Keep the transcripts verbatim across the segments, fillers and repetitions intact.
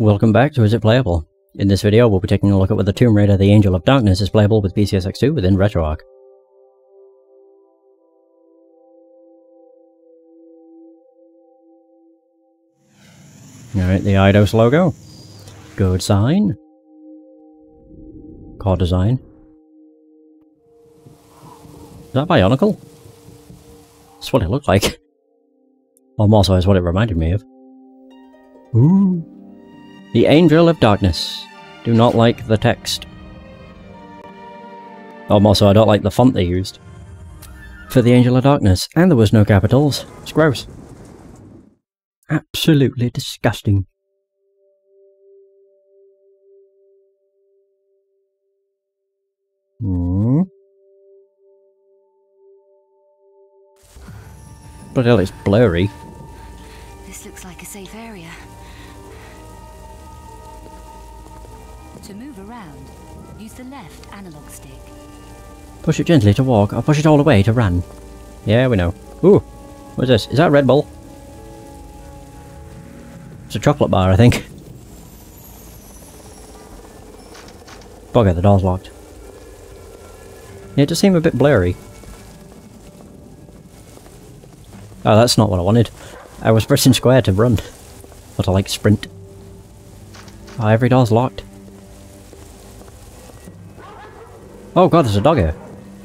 Welcome back to Is It Playable? In this video we'll be taking a look at whether Tomb Raider: The Angel of Darkness is playable with P C S X two within RetroArch. Alright, the Eidos logo. Good sign. Core design. Is that Bionicle? That's what it looked like. Or more so, is what it reminded me of. Ooh. The Angel of Darkness. Do not like the text. Oh, more so, I don't like the font they used for the Angel of Darkness, and there was no capitals. It's gross. Absolutely disgusting. Hmm. But hell, it's blurry. This looks like a safe area. To move around, use the left analog stick. Push it gently to walk, or push it all the way to run. Yeah, we know. Ooh, what's this? Is that Red Bull? It's a chocolate bar, I think. Bugger, the door's locked. Yeah, it does seem a bit blurry. Oh, that's not what I wanted. I was pressing square to run. But I like sprint. Oh, every door's locked. Oh god, there's a dog here.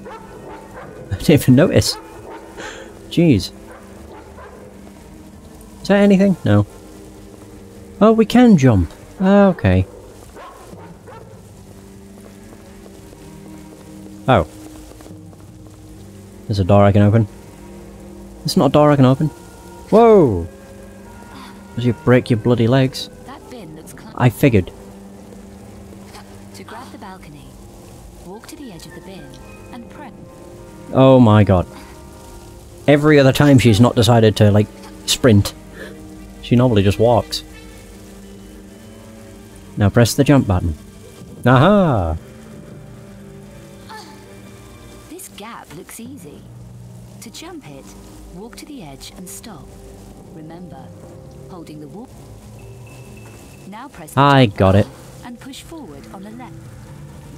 I didn't even notice. Jeez. Is that anything? No. Oh, we can jump. Okay. Oh. There's a door I can open. It's not a door I can open. Whoa! As you break your bloody legs. That bin looks clumsy. I figured. To grab the balcony. Walk to the edge of the bin and press. Oh my god. Every other time she's not decided to, like, sprint. She normally just walks. Now press the jump button. Aha! This gap looks easy. To jump it, walk to the edge and stop. Remember, holding the wall. Now press the I got it. And push forward on the left.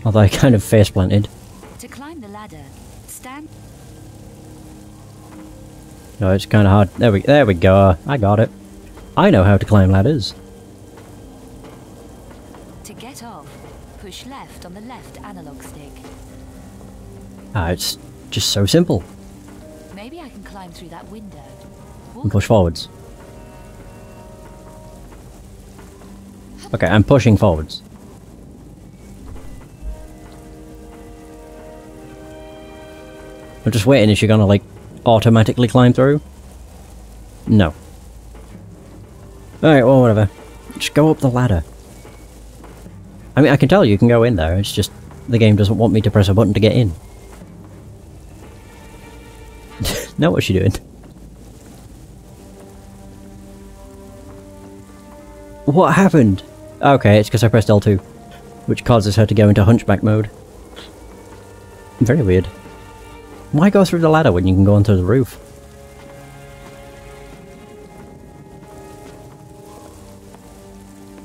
Although I kind of face planted. To climb the ladder, stand. No, it's kind of hard. There we there we go. I got it. I know how to climb ladders. To get off, push left on the left analog stick. Ah, it's just so simple. Maybe I can climb through that window. And push forwards. Okay, I'm pushing forwards. I'm just waiting, is she gonna, like, automatically climb through? No. Alright, well, whatever. Just go up the ladder. I mean, I can tell you can go in there, it's just the game doesn't want me to press a button to get in. Now what's she doing? What happened? Okay, it's because I pressed L two, which causes her to go into hunchback mode. Very weird. Why go through the ladder when you can go onto the roof?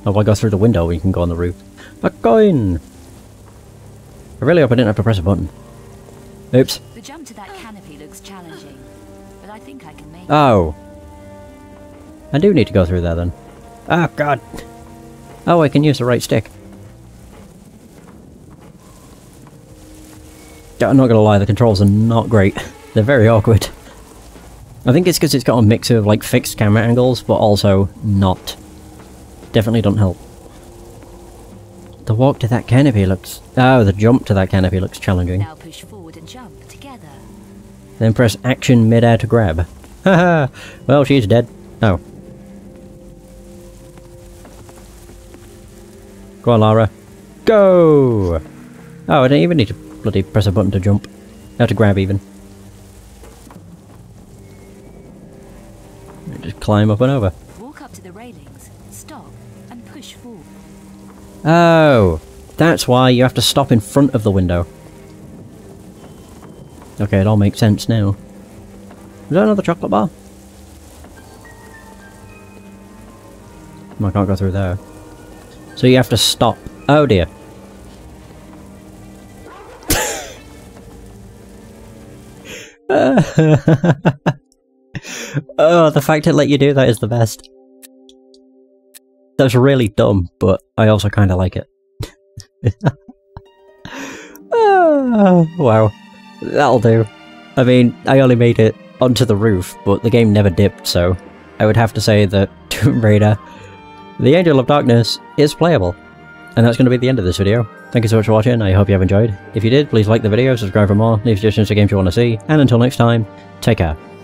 Or why go through the window when you can go on the roof? A coin! I really hope I didn't have to press a button. Oops. The jump to that canopy looks challenging, but I think I can make it. Oh. I do need to go through there then. Oh god. Oh, I can use the right stick. I'm not gonna lie, the controls are not great. They're very awkward. I think it's because it's got a mix of, like, fixed camera angles, but also not. Definitely don't help. The walk to that canopy looks... Oh, the jump to that canopy looks challenging. Now push forward and jump together. Then press action mid-air to grab. Haha! Well, she's dead. Oh. Go on, Lara. Go! Oh, I didn't even need to... bloody press a button to jump. Now to grab, even. Just climb up and over. Walk up to the railings, stop, and push forward. Oh! That's why you have to stop in front of the window. Okay, it all makes sense now. Is that another chocolate bar? I can't go through there. So you have to stop. Oh dear. Oh, the fact it let you do that is the best. That's really dumb, but I also kind of like it. Oh, wow. That'll do. I mean, I only made it onto the roof, but the game never dipped, so I would have to say that Tomb Raider: The Angel of Darkness is playable. And that's going to be the end of this video. Thank you so much for watching, I hope you have enjoyed. If you did, please like the video, subscribe for more, leave suggestions for games you want to see, and until next time, take care.